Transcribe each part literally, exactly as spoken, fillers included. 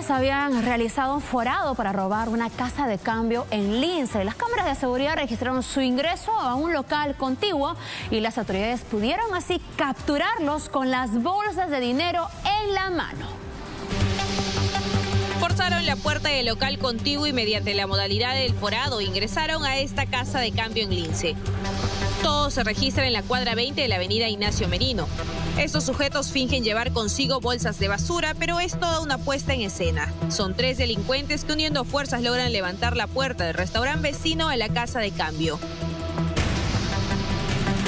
Hombres habían realizado un forado para robar una casa de cambio en Lince. Las cámaras de seguridad registraron su ingreso a un local contiguo y las autoridades pudieron así capturarlos con las bolsas de dinero en la mano. Forzaron la puerta del local contiguo y mediante la modalidad del forado ingresaron a esta casa de cambio en Lince. Todo se registra en la cuadra veinte de la avenida Ignacio Merino. Estos sujetos fingen llevar consigo bolsas de basura, pero es toda una puesta en escena. Son tres delincuentes que uniendo fuerzas logran levantar la puerta del restaurante vecino a la casa de cambio.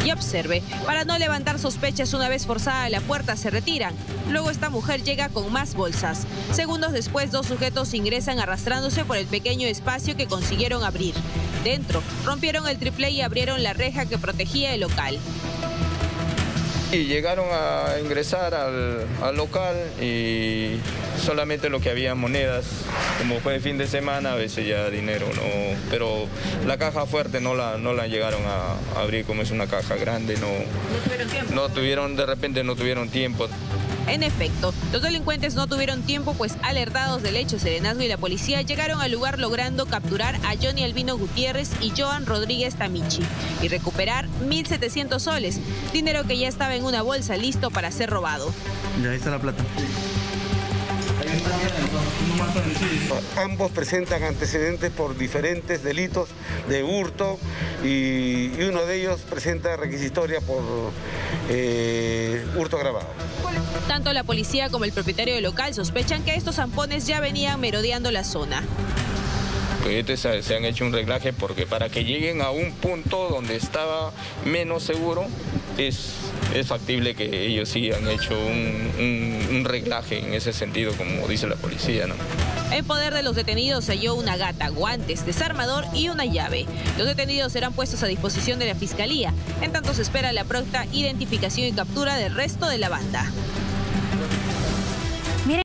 Y observe, para no levantar sospechas una vez forzada la puerta se retiran. Luego esta mujer llega con más bolsas. Segundos después dos sujetos ingresan arrastrándose por el pequeño espacio que consiguieron abrir. Dentro rompieron el triplé y abrieron la reja que protegía el local. Y llegaron a ingresar al, al local y solamente lo que había monedas, como fue el fin de semana, a veces ya dinero, no, pero la caja fuerte no la, no la llegaron a abrir, como es una caja grande, no, no tuvieron tiempo. No tuvieron, de repente no tuvieron tiempo. En efecto, los delincuentes no tuvieron tiempo, pues alertados del hecho, Serenazgo y la policía llegaron al lugar logrando capturar a Johnny Albino Gutiérrez y Joan Rodríguez Tamichi y recuperar mil setecientos soles, dinero que ya estaba en una bolsa listo para ser robado. Y ahí está la plata. Ambos presentan antecedentes por diferentes delitos de hurto y, y uno de ellos presenta requisitoria por eh, hurto agravado. Tanto la policía como el propietario del local sospechan que estos zampones ya venían merodeando la zona. Se han hecho un reglaje porque para que lleguen a un punto donde estaba menos seguro, es, es factible que ellos sí han hecho un, un, un reglaje en ese sentido, como dice la policía, ¿no? En poder de los detenidos se halló una gata, guantes, desarmador y una llave. Los detenidos serán puestos a disposición de la Fiscalía. En tanto se espera la pronta identificación y captura del resto de la banda.